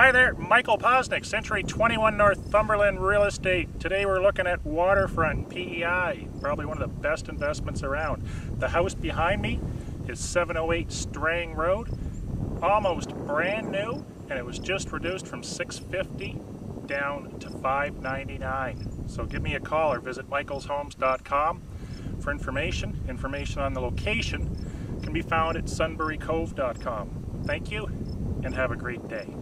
Hi there, Michael Poczynek, Century 21 Northumberland Real Estate. Today we're looking at Waterfront PEI, probably one of the best investments around. The house behind me is 708 Strang Road, almost brand new, and it was just reduced from $650 down to $599. So give me a call or visit michaelshomes.com for information. Information on the location can be found at sunburycove.com. Thank you and have a great day.